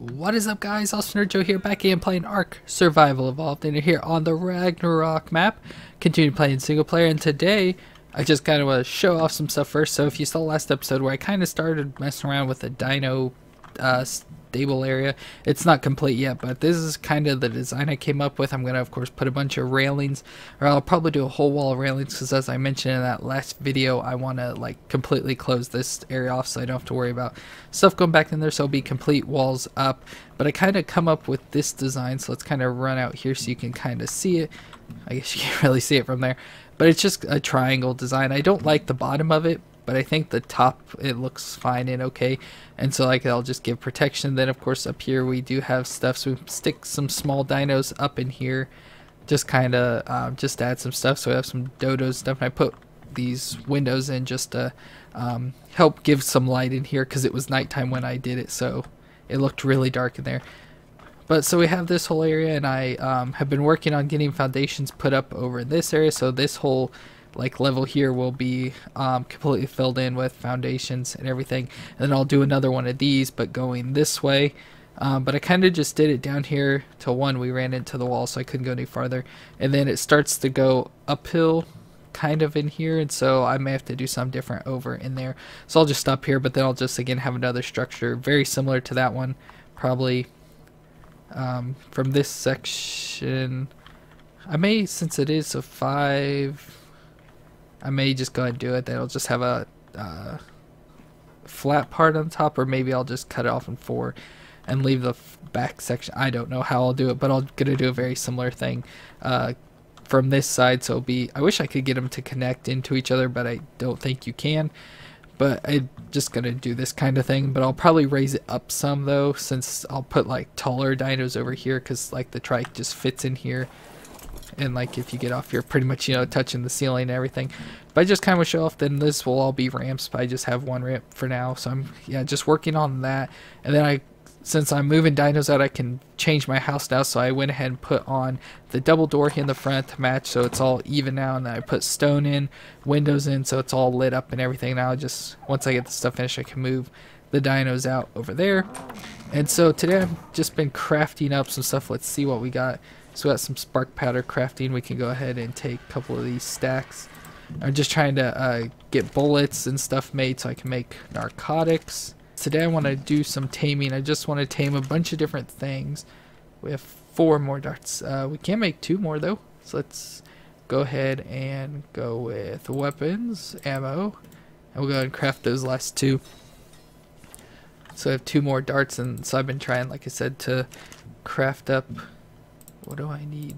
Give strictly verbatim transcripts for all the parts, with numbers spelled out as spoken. What is up, guys? Awesome Nerd Joe here, back again playing ARK: Survival Evolved, and you're here on the Ragnarok map. Continue playing single player, and today I just kind of want to show off some stuff first. So if you saw the last episode where I kind of started messing around with the dino uh, stable area, it's not complete yet, but this is kind of the design I came up with. I'm going to, of course, put a bunch of railings, or I'll probably do a whole wall of railings, because as I mentioned in that last video, I want to like completely close this area off so I don't have to worry about stuff going back in there, so it'll be complete walls up. But I kind of come up with this design, so let's kind of run out here so you can kind of see it. I guess you can't really see it from there, but it's just a triangle design. I don't like the bottom of it, but I think the top, it looks fine and okay. And so like I'll just give protection. Then of course up here we do have stuff, so we stick some small dinos up in here, just kind of um, just add some stuff. So we have some dodos stuff, and I put these windows in just to um, help give some light in here, because it was nighttime when I did it, so it looked really dark in there. But so we have this whole area, and I um, have been working on getting foundations put up over in this area, so this whole like level here will be um, completely filled in with foundations and everything. And then I'll do another one of these, but going this way. Um, but I kind of just did it down here till one, we ran into the wall, so I couldn't go any farther. And then it starts to go uphill kind of in here, and so I may have to do something different over in there. So I'll just stop here, but then I'll just again have another structure very similar to that one, probably um, from this section. I may, since it is a five, I may just go ahead and do it. That'll just have a uh, flat part on top, or maybe I'll just cut it off in four and leave the f back section. I don't know how I'll do it, but I'm gonna do a very similar thing uh, from this side. So it'll be, I wish I could get them to connect into each other, but I don't think you can. But I'm just gonna do this kind of thing, but I'll probably raise it up some though, since I'll put like taller dinos over here, because like the trike just fits in here. And like if you get off, you're pretty much, you know, touching the ceiling and everything. But I just kind of show off. Then this will all be ramps, but I just have one ramp for now. So I'm, yeah, just working on that. And then I, since I'm moving dinos out, I can change my house now. So I went ahead and put on the double door here in the front to match, so it's all even now. And then I put stone in, windows in, so it's all lit up and everything. Now just, once I get the stuff finished, I can move the dinos out over there. And so today I've just been crafting up some stuff. Let's see what we got. So we got some spark powder crafting. We can go ahead and take a couple of these stacks. I'm just trying to uh, get bullets and stuff made so I can make narcotics. Today I want to do some taming. I just want to tame a bunch of different things. We have four more darts. Uh, we can make two more though. So let's go ahead and go with weapons, ammo. And we'll go ahead and craft those last two. So I have two more darts, and so I've been trying, like I said, to craft up. What do I need?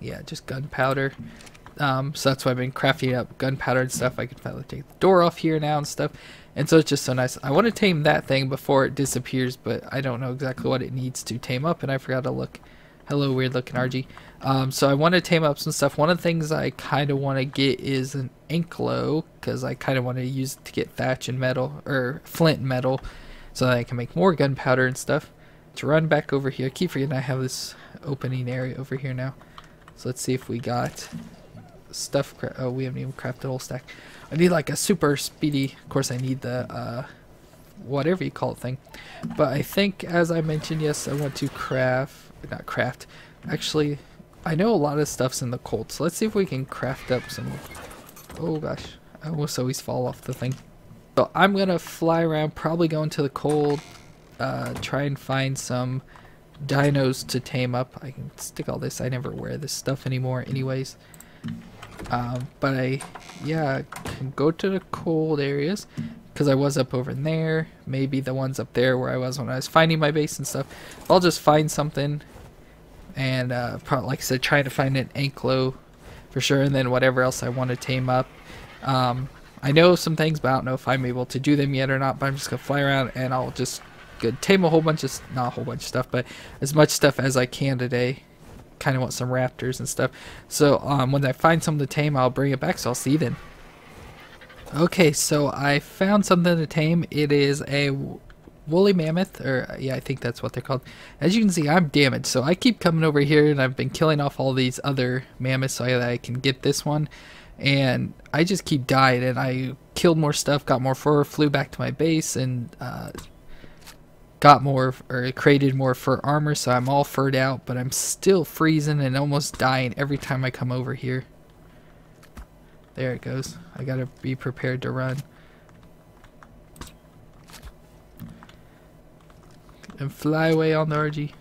Yeah, just gunpowder. Um, so that's why I've been crafting up gunpowder and stuff. I can finally take the door off here now and stuff. And so it's just so nice. I want to tame that thing before it disappears, but I don't know exactly what it needs to tame up, and I forgot to look. Hello, weird looking Argy. Um, so I want to tame up some stuff. One of the things I kind of want to get is an Ankylo, because I kind of want to use it to get thatch and metal, or flint and metal, so that I can make more gunpowder and stuff. To run back over here, I keep forgetting I have this opening area over here now. So let's see if we got stuff. Oh, we haven't even crafted a whole stack. I need like a super speedy. Of course, I need the uh, whatever you call it thing. But I think, as I mentioned, yes, I want to craft. Not craft. Actually, I know a lot of stuff's in the cold. So let's see if we can craft up some. Oh gosh, I almost always fall off the thing. So I'm gonna fly around, probably go into the cold. Uh, try and find some dinos to tame up. I can stick all this. I never wear this stuff anymore anyways. Um, but I, yeah, can go to the cold areas, because I was up over in there. Maybe the ones up there where I was when I was finding my base and stuff. I'll just find something. And uh, probably, like I said, try to find an Ankylo for sure. And then whatever else I want to tame up. Um, I know some things, but I don't know if I'm able to do them yet or not. But I'm just going to fly around, and I'll just Good. tame a whole bunch of, not a whole bunch of stuff, but as much stuff as I can today. Kind of want some raptors and stuff. So um, when I find something to tame, I'll bring it back, so I'll see you then. Okay, so I found something to tame. It is a woolly mammoth, or yeah, I think that's what they're called. As you can see, I'm damaged, so I keep coming over here, and I've been killing off all these other mammoths so that I can get this one. And I just keep dying, and I killed more stuff, got more fur, flew back to my base, and uh got more, or created more fur armor, so I'm all furred out, but I'm still freezing and almost dying every time I come over here. There it goes. I gotta be prepared to run. And fly away on the Argy.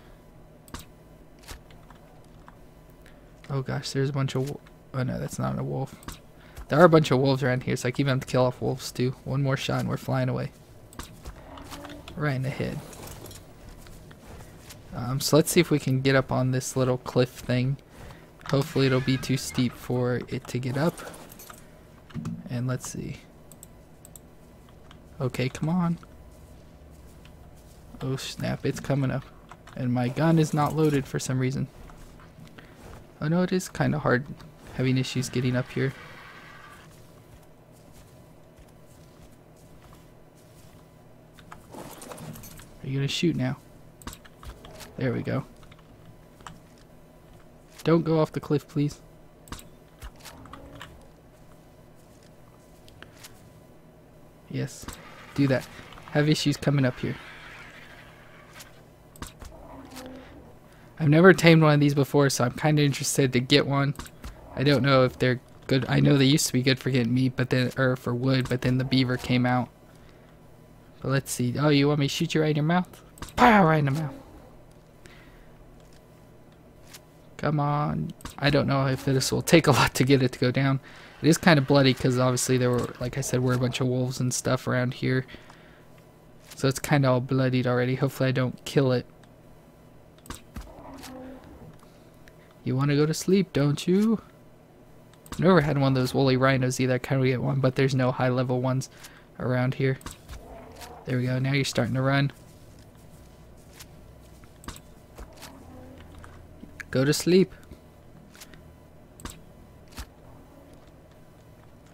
Oh gosh, there's a bunch of... Oh no, that's not a wolf. There are a bunch of wolves around here, so I keep having to kill off wolves too. One more shot and we're flying away. Right in the head. Um, so let's see if we can get up on this little cliff thing. Hopefully it'll be too steep for it to get up. And let's see. Okay, come on. Oh snap, it's coming up. And my gun is not loaded for some reason. Oh no, it is kind of hard having issues getting up here. Are you gonna shoot now? There we go. Don't go off the cliff, please. Yes, do that. Have issues coming up here. I've never tamed one of these before, so I'm kind of interested to get one. I don't know if they're good. I know they used to be good for getting meat, but then, or for wood, but then the beaver came out. But let's see. Oh, you want me to shoot you right in your mouth? Pow! Right in the mouth. Come on. I don't know if this will take a lot to get it to go down. It is kind of bloody because obviously there were, like I said, were a bunch of wolves and stuff around here. So it's kind of all bloodied already. Hopefully I don't kill it. You want to go to sleep, don't you? I've never had one of those woolly rhinos either. I kind of get one, but there's no high level ones around here. There we go. Now you're starting to run. Go to sleep.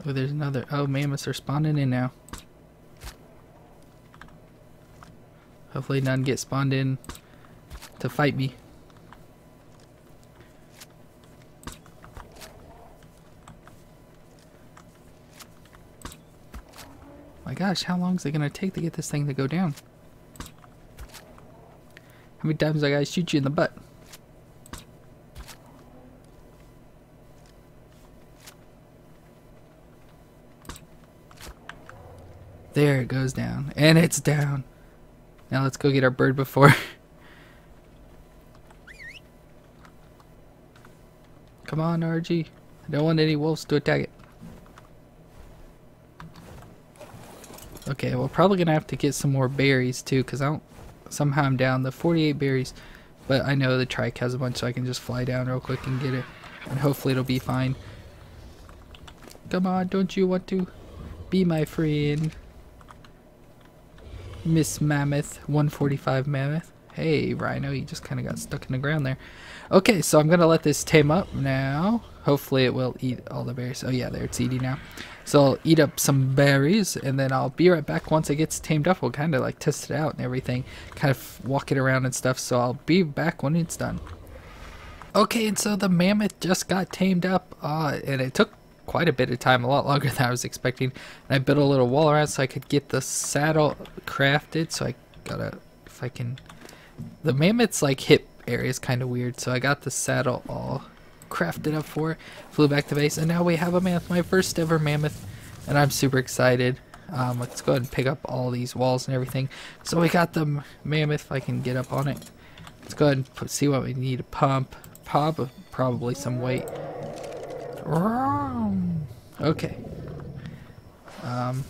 Oh, there's another. Oh, mammoths are spawning in now. Hopefully none get spawned in to fight me. My gosh, how long is it going to take to get this thing to go down? How many times I gotta shoot you in the butt? There it goes down. And it's down. Now let's go get our bird before. Come on, R G. I don't want any wolves to attack it. Okay, well, probably gonna have to get some more berries too, because I don't. Somehow I'm down to forty-eight berries, but I know the trike has a bunch, so I can just fly down real quick and get it, and hopefully it'll be fine. Come on, don't you want to be my friend, Miss Mammoth, one forty-five Mammoth? Hey, Rhino, you just kind of got stuck in the ground there. Okay, so I'm gonna let this tame up now. Hopefully it will eat all the berries. Oh yeah, there, it's eating now. So I'll eat up some berries, and then I'll be right back once it gets tamed up. We'll kind of like test it out and everything, kind of walk it around and stuff. So I'll be back when it's done. Okay, and so the mammoth just got tamed up, uh, and it took quite a bit of time, a lot longer than I was expecting. And I built a little wall around so I could get the saddle crafted. So I gotta, if I can, the mammoth's like hip area is kind of weird. So I got the saddle all crafted up for it, flew back to base, and now we have a mammoth, my first ever mammoth, and I'm super excited. Um, let's go ahead and pick up all these walls and everything. So we got the mammoth, if I can get up on it. Let's go ahead and put, see what we need to pump, pop, probably some weight. Okay. Um,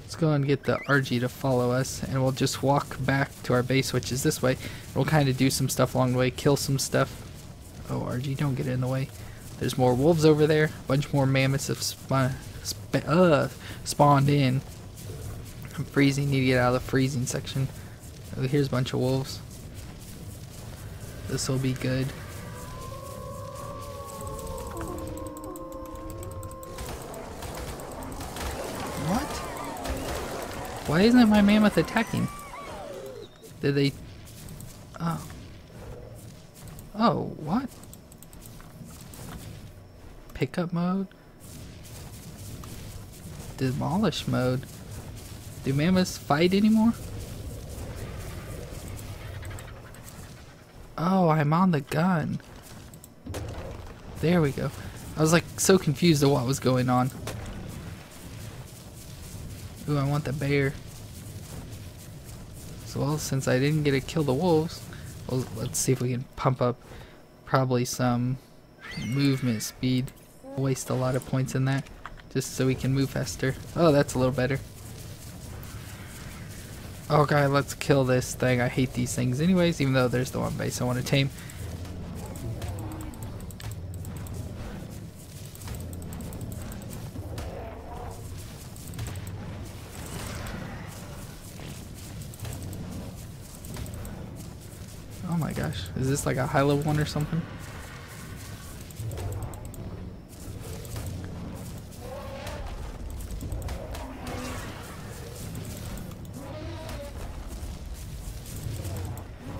let's go ahead and get the Argy to follow us, and we'll just walk back to our base, which is this way. We'll kind of do some stuff along the way, kill some stuff. Oh, R G, don't get in the way. There's more wolves over there. A bunch more mammoths have spawn, sp uh, spawned in. I'm freezing. Need to get out of the freezing section. Oh, here's a bunch of wolves. This will be good. What? Why isn't my mammoth attacking? Did they... Oh. Oh, what? Pickup mode? Demolish mode? Do mammoths fight anymore? Oh, I'm on the gun. There we go. I was like so confused at what was going on. Ooh, I want the bear. So, well, since I didn't get to kill the wolves, well, let's see if we can pump up probably some movement speed. Waste a lot of points in that just so we can move faster. Oh, that's a little better. Okay, let's kill this thing. I hate these things anyways, even though there's the one base I want to tame. Oh my gosh, is this like a high level one or something?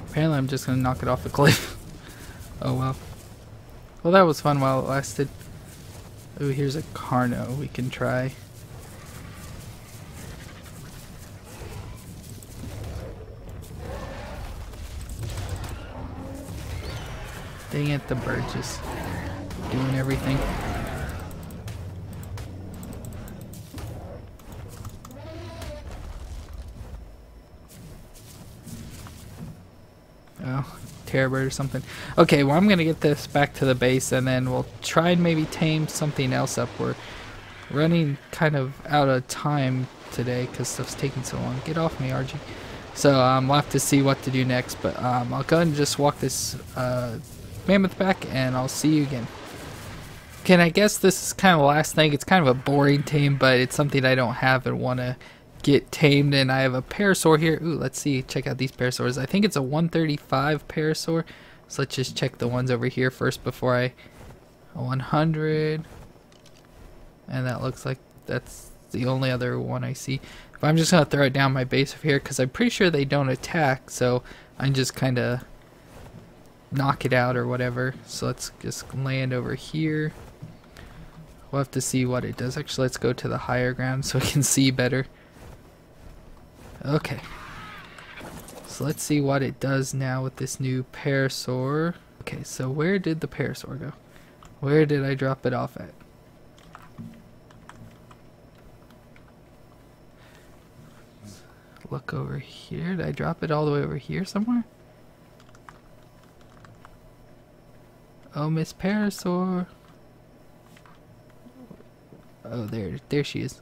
Apparently I'm just gonna knock it off the cliff. Oh well. Well, that was fun while it lasted. Oh, here's a Carno we can try. Dang it, the bird just doing everything. Oh, terror bird or something. Okay, well, I'm gonna get this back to the base and then we'll try and maybe tame something else up. We're running kind of out of time today because stuff's taking so long. Get off me, Argy. So um, we'll have to see what to do next, but um, I'll go ahead and just walk this uh, mammoth back and I'll see you again. Okay, and I guess this is kind of the last thing. It's kind of a boring tame, but it's something I don't have and want to get tamed, and I have a parasaur here. Ooh, let's see, check out these parasaurs. I think it's a one thirty-five parasaur, so let's just check the ones over here first before I... a one hundred, and that looks like that's the only other one I see. But I'm just gonna throw it down my base over here because I'm pretty sure they don't attack, so I can just kind of knock it out or whatever. So let's just land over here. We'll have to see what it does. Actually, let's go to the higher ground so we can see better. Okay, so let's see what it does now with this new parasaur. Okay, so where did the parasaur go? Where did I drop it off at? Look over here. Did I drop it all the way over here somewhere? Oh, Miss Parasaur. Oh, there, there she is.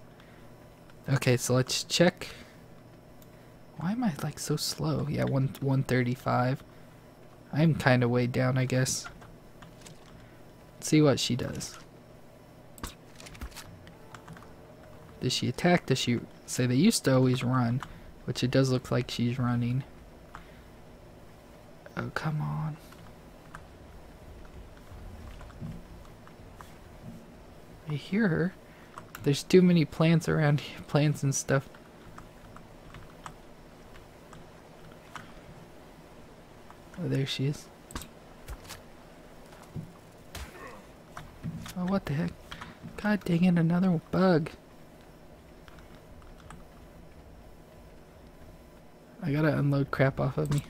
Okay, so let's check. Why am I like so slow? Yeah, one one thirty-five. I'm kind of way down, I guess. Let's see what she does. Does she attack? Does she say they used to always run, which it does look like she's running. Oh, come on. I hear her. There's too many plants around here, plants and stuff. Oh, there she is. Oh, what the heck? God dang it, another bug. I gotta unload crap off of me.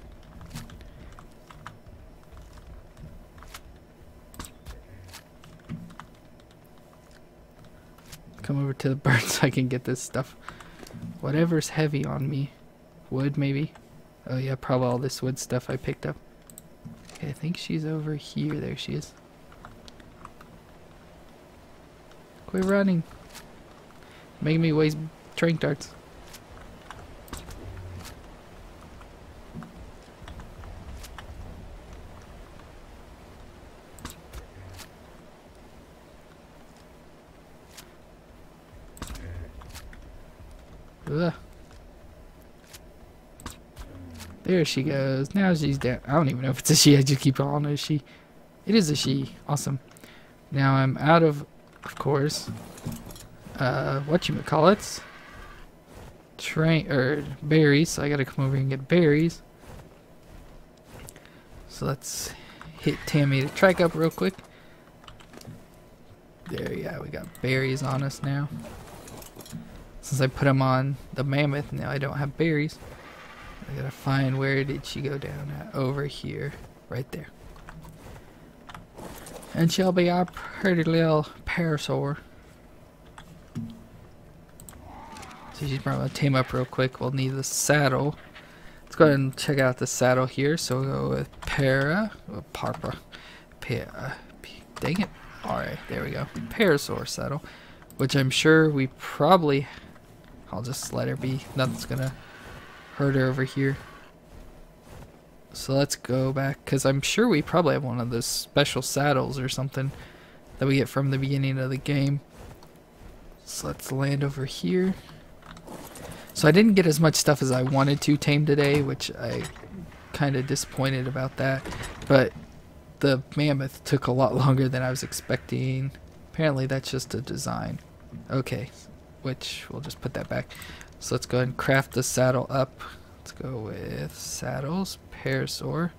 Come over to the bird so I can get this stuff. Whatever's heavy on me. Wood, maybe? Oh yeah, probably all this wood stuff I picked up. Okay, I think she's over here. There she is. Quit running. Making me waste drink darts. Ugh. There she goes. Now she's down. I don't even know if it's a she. I just keep calling her a she. It is a she. Awesome. Now I'm out of, of course, uh, whatchamacallits. Train, or berries. So I gotta come over here and get berries. So let's hit Tammy to track up real quick. There, yeah, we got berries on us now. Since I put them on the mammoth, now I don't have berries. I gotta find, where did she go down at? Over here. right there. And she'll be our pretty little Parasaur. So she's probably gonna tame up real quick. We'll need the saddle. Let's go ahead and check out the saddle here. So we'll go with Para, oh, Parpa, Para, dang it. Alright, there we go. Parasaur saddle, which I'm sure we probably, I'll just let her be. Nothing's gonna hurt her over here. So let's go back, because I'm sure we probably have one of those special saddles or something that we get from the beginning of the game. So let's land over here. So I didn't get as much stuff as I wanted to tame today, which I kind of disappointed about that. But the mammoth took a lot longer than I was expecting. Apparently that's just a design. Okay, which we'll just put that back. So let's go ahead and craft the saddle up. Let's go with saddles, Parasaur,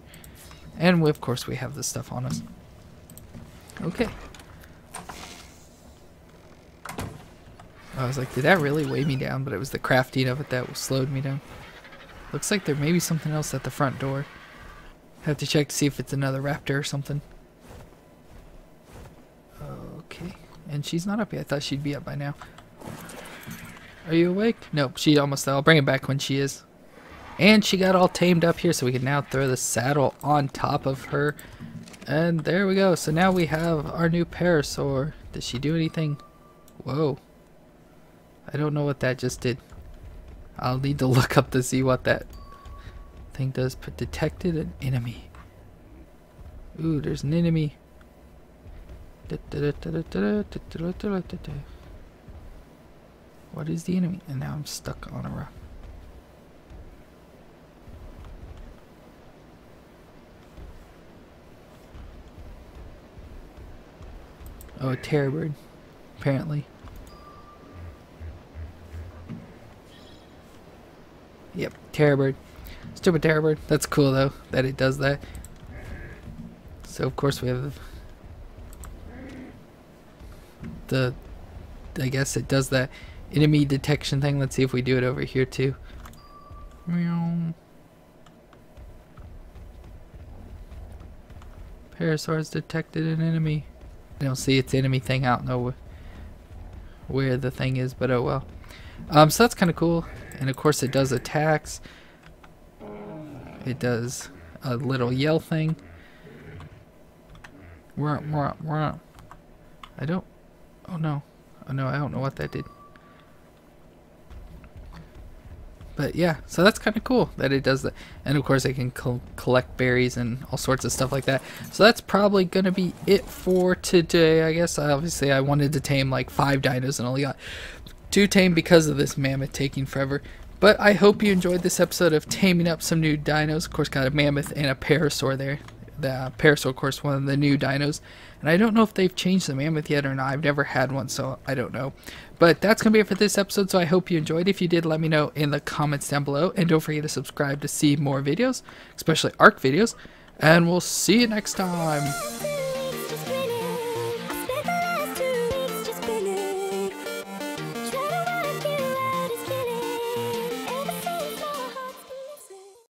and we, of course we have this stuff on us. Okay. I was like, did that really weigh me down? But it was the crafting of it that slowed me down. Looks like there may be something else at the front door. Have to check to see if it's another raptor or something. Okay. And she's not up yet. I thought she'd be up by now. Are you awake? Nope, she almost, I'll bring it back when she is. And she got all tamed up here, so we can now throw the saddle on top of her. And there we go. So now we have our new Parasaur. Did she do anything? Whoa. I don't know what that just did. I'll need to look up to see what that thing does. But detected an enemy. Ooh, there's an enemy. What is the enemy? And now I'm stuck on a rock. Oh, a terror bird, apparently. Yep, terror bird. Stupid terror bird. That's cool, though, that it does that. So, of course, we have the, I guess it does that enemy detection thing. Let's see if we do it over here, too. Meow. Parasaur's detected an enemy. I don't see its enemy thing. I don't know wh where the thing is, but oh well. Um, so that's kind of cool. And of course it does attacks. It does a little yell thing. I don't... Oh no. Oh no, I don't know what that did. But yeah, so that's kind of cool that it does that. And of course I can co collect berries and all sorts of stuff like that. So that's probably going to be it for today, I guess. I, obviously I wanted to tame like five dinos and only got two tamed because of this mammoth taking forever. But I hope you enjoyed this episode of taming up some new dinos. Of course got a mammoth and a Parasaur there. The uh, Parasaur, of course, one of the new dinos. And I don't know if they've changed the mammoth yet or not. I've never had one, so I don't know. But that's going to be it for this episode, so I hope you enjoyed. If you did, let me know in the comments down below. And don't forget to subscribe to see more videos, especially ARK videos. And we'll see you next time.